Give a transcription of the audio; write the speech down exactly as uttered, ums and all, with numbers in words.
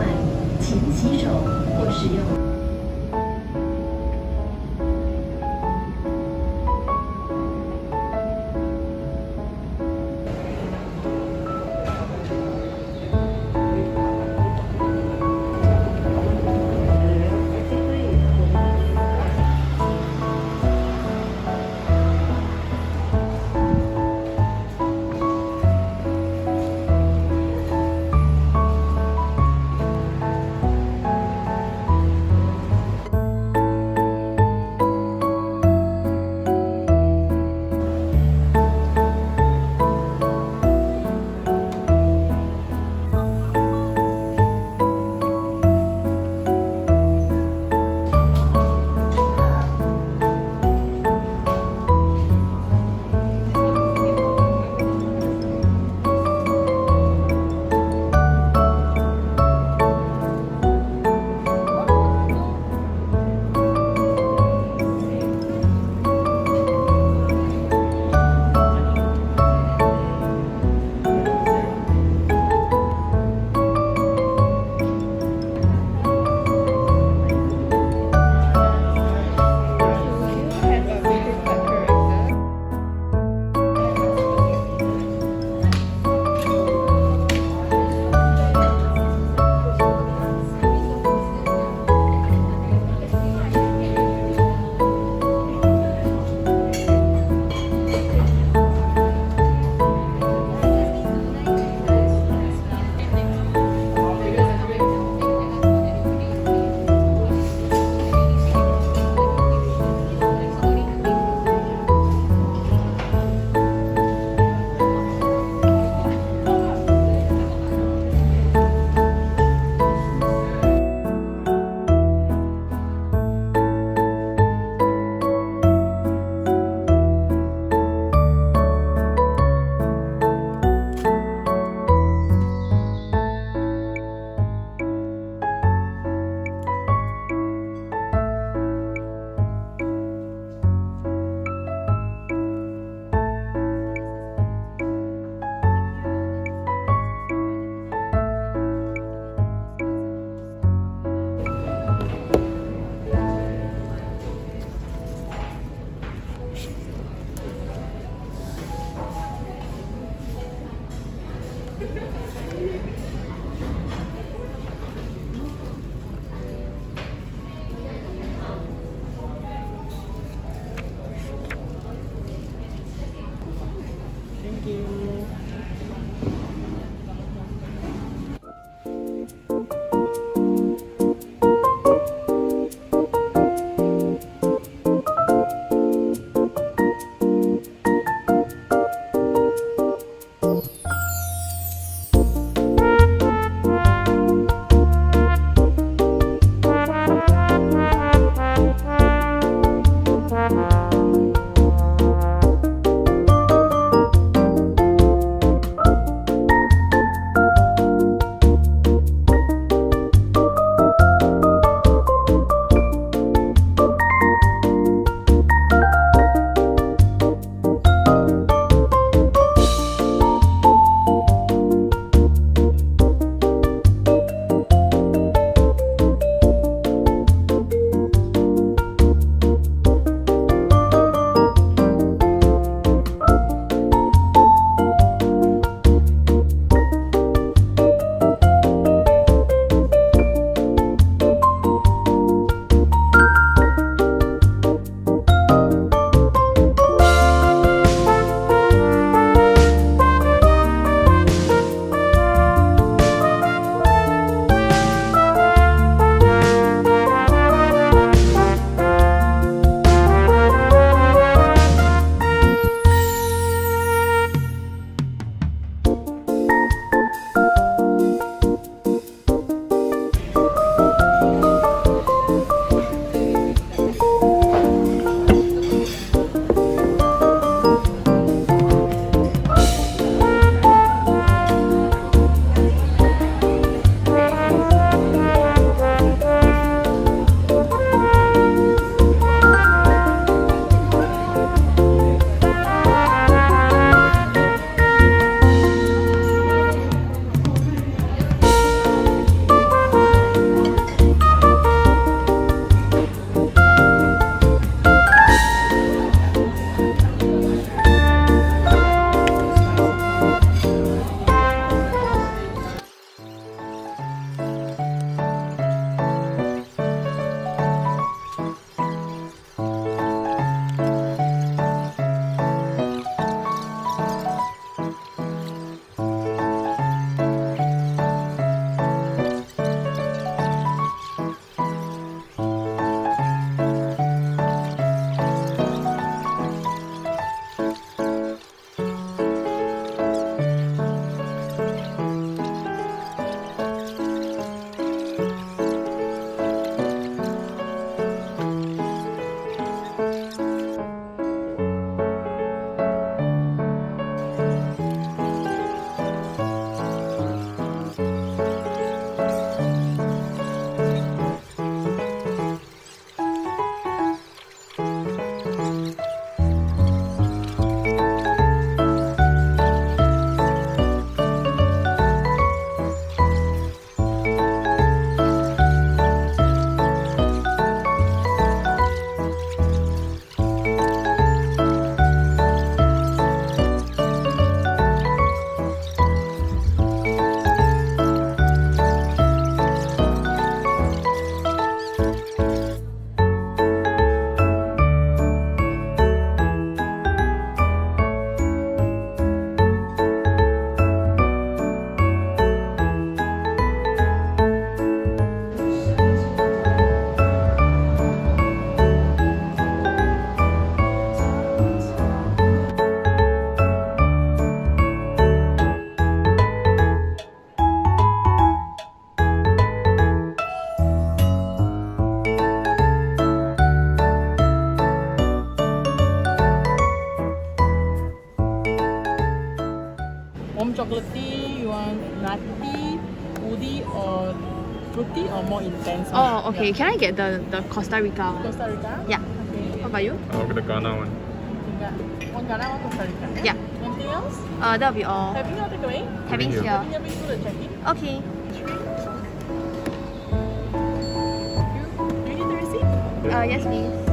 外，勤洗手或使用。warm chocolate tea, you want nutty, woody, or fruity, or more intense? Oh, okay. Yeah. Can I get the, the Costa Rica one? Costa Rica? Yeah. Okay. How about you? I'll get the Ghana one. One Ghana, one Costa Rica? Yeah. Anything else? Uh, that'll be all. Having your takeaway? Having here. Having here, we do the check-in. Okay. Uh, yes, please.